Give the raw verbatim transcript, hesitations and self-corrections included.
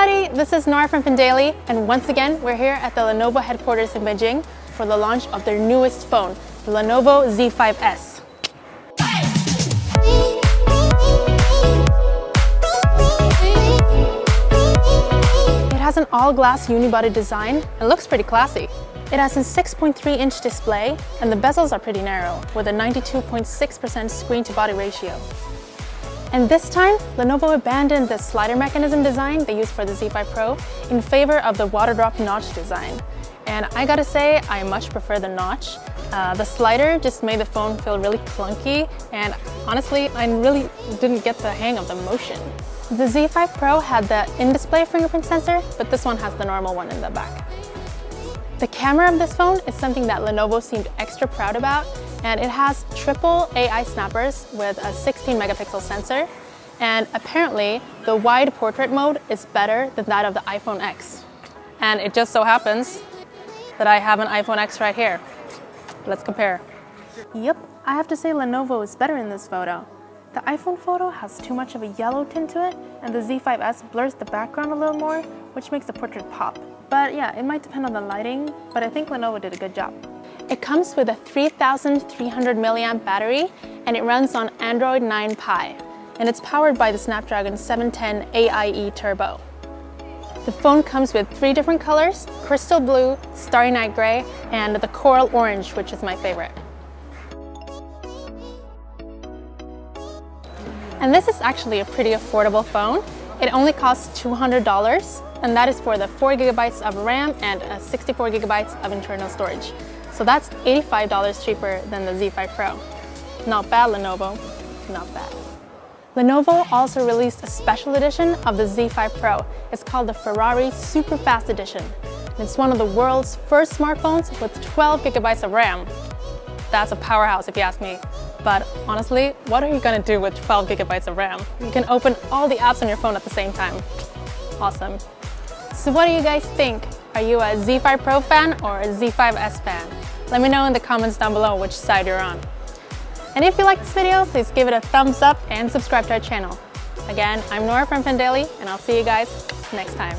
everybody, this is Nora from Pandaily, and once again we're here at the Lenovo headquarters in Beijing for the launch of their newest phone, the Lenovo Z five S. It has an all-glass unibody design and looks pretty classy. It has a six point three inch display and the bezels are pretty narrow with a ninety-two point six percent screen-to-body ratio. And this time, Lenovo abandoned the slider mechanism design they used for the Z five Pro in favor of the water drop notch design. And I gotta say, I much prefer the notch. Uh, the slider just made the phone feel really clunky, and honestly, I really didn't get the hang of the motion. The Z five Pro had the in-display fingerprint sensor, but this one has the normal one in the back. The camera of this phone is something that Lenovo seemed extra proud about, and it has triple A I snappers with a sixteen megapixel sensor, and apparently the wide portrait mode is better than that of the iPhone X. And it just so happens that I have an iPhone X right here. Let's compare. Yep, I have to say Lenovo is better in this photo. The iPhone photo has too much of a yellow tint to it, and the Z five S blurs the background a little more, which makes the portrait pop. But yeah, it might depend on the lighting, but I think Lenovo did a good job. It comes with a three thousand three hundred milliamp battery, and it runs on Android nine Pie, and it's powered by the Snapdragon seven ten A I E Turbo. The phone comes with three different colors: crystal blue, starry night gray, and the coral orange, which is my favorite. And this is actually a pretty affordable phone. It only costs two hundred dollars. And that is for the four gigabytes of RAM and uh, sixty-four gigabytes of internal storage. So that's eighty-five dollars cheaper than the Z five Pro. Not bad, Lenovo. Not bad. Lenovo also released a special edition of the Z five Pro. It's called the Ferrari Superfast Edition. And it's one of the world's first smartphones with twelve gigabytes of RAM. That's a powerhouse if you ask me. But honestly, what are you gonna do with twelve gigabytes of RAM? You can open all the apps on your phone at the same time. Awesome. So what do you guys think? Are you a Z five Pro fan or a Z five S fan? Let me know in the comments down below which side you're on. And if you like this video, please give it a thumbs up and subscribe to our channel. Again, I'm Nora from Pandaily, and I'll see you guys next time.